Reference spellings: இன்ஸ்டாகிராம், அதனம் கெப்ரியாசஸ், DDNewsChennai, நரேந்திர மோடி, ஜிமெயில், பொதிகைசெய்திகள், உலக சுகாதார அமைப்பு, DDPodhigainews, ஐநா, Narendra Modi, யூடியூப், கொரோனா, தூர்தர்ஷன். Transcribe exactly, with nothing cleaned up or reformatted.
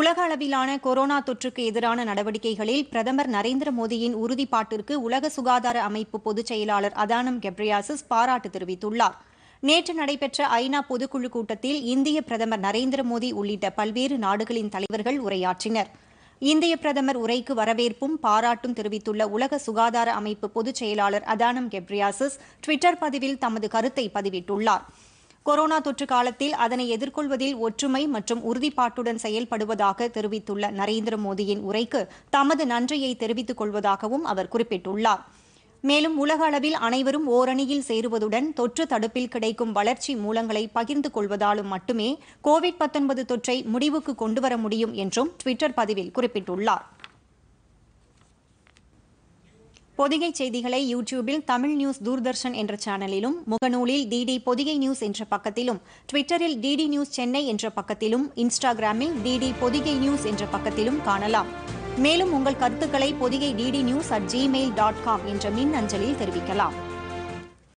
உலக அளவிலான கொரோனா தொற்றுக்கு எதிரான நடவடிக்கைகளில் பிரதமர் நரேந்திர மோடியின் உறுதிப்பாட்டிற்கு உலக சுகாதார அமைப்பு பொதுச் செயலாளர் அதனம் கெப்ரியாசஸ் பாராட்டு தெரிவித்துள்ளார். நேற்று நடைபெற்ற ஐநா பொதுக்குழு கூட்டத்தில் இந்திய பிரதமர் நரேந்திர மோடி உள்ளிட்ட பல்வேறு நாடுகளின் தலைவர்கள் உரையாற்றினர். இந்திய பிரதமர் உரைக்கு வரவேற்பும் பாராட்டும் தெரிவித்துள்ள உலக சுகாதார அமைப்பு பொதுச் செயலாளர் அதனம் கெப்ரியாசஸ் ட்விட்டர் பதிவில் தமது கருத்தை பதிவிட்டுள்ளார். கொரோனா தொற்று காலத்தில் அதனை எதிர்கொள்வதில் ஒற்றுமை மற்றும் உறுதிப்பாட்டுடன் செயல்படுவதாக தெரிவித்துள்ள நரேந்திர மோடியின் உரைக்கு தமது நன்றியை தெரிவித்துக் கொள்வதாகவும் அவர் குறிப்பிட்டுள்ளார். மேலும் உலக அளவில் அனைவரும் ஓரணியில் சேருவதுடன் தொற்று தடுப்பில் கிடைக்கும் வளர்ச்சி மூலங்களை பகிர்ந்து கொள்வதாலும் மட்டுமே கோவிட் பத்தொன்பது தொற்றை முடிவுக்கு கொண்டுவர முடியும் என்றும் ட்விட்டர் பதிவில் குறிப்பிட்டுள்ளார். பொதிகை செய்திகளை யூடியூபில் தமிழ் நியூஸ் தூர்தர்ஷன் என்ற சேனலிலும் முகநூலில் டிடி பொதிகை நியூஸ் என்ற பக்கத்திலும் ட்விட்டரில் டிடி நியூஸ் சென்னை என்ற பக்கத்திலும் இன்ஸ்டாகிராமில் டிடி பொதிகை நியூஸ் என்ற பக்கத்திலும் காணலாம். மேலும் உங்கள் கருத்துக்களை Podhigai DD news at ஜிமெயில் dot com என்ற மின் அஞ்சலில் தெரிவிக்கலாம்.